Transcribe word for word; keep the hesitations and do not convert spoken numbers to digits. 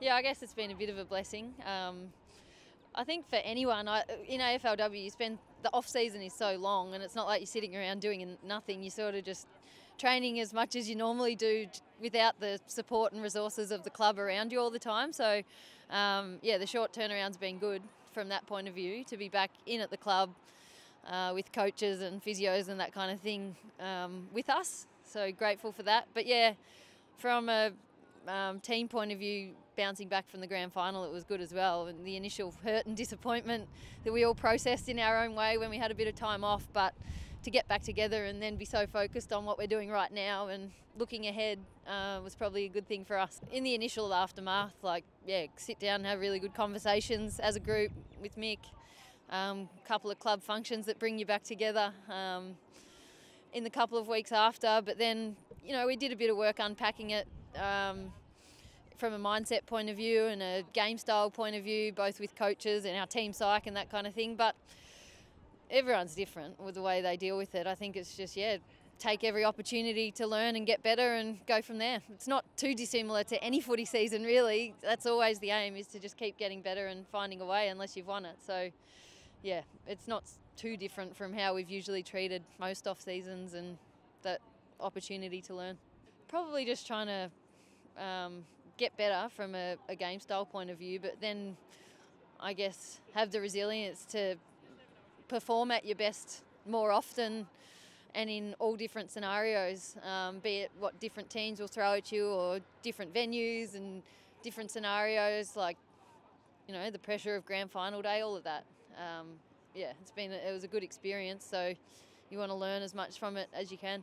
yeah, I guess it's been a bit of a blessing. Um, I think for anyone, I, in A F L W, you spend, the off-season is so long, and it's not like you're sitting around doing nothing. You're sort of just training as much as you normally do without the support and resources of the club around you all the time. So, um, yeah, the short turnaround's been good from that point of view, to be back in at the club uh, with coaches and physios and that kind of thing um, with us. So grateful for that. But, yeah, from a um, team point of view, bouncing back from the grand final, it was good as well. And the initial hurt and disappointment that we all processed in our own way when we had a bit of time off, but to get back together and then be so focused on what we're doing right now and looking ahead uh, was probably a good thing for us. In the initial aftermath, like, yeah, sit down and have really good conversations as a group with Mick, um, couple of club functions that bring you back together um, in the couple of weeks after. But then, you know, we did a bit of work unpacking it um, from a mindset point of view and a game style point of view, both with coaches and our team psych and that kind of thing. But everyone's different with the way they deal with it. I think it's just, yeah, take every opportunity to learn and get better and go from there. It's not too dissimilar to any footy season, really. That's always the aim, is to just keep getting better and finding a way unless you've won it. So, yeah, it's not too different from how we've usually treated most off seasons and that opportunity to learn. Probably just trying to um, get better from a, a game style point of view, but then I guess have the resilience to perform at your best more often and in all different scenarios, um, be it what different teams will throw at you or different venues and different scenarios, like, you know, the pressure of grand final day, all of that. Um, yeah, it's been, it was a good experience, so you want to learn as much from it as you can.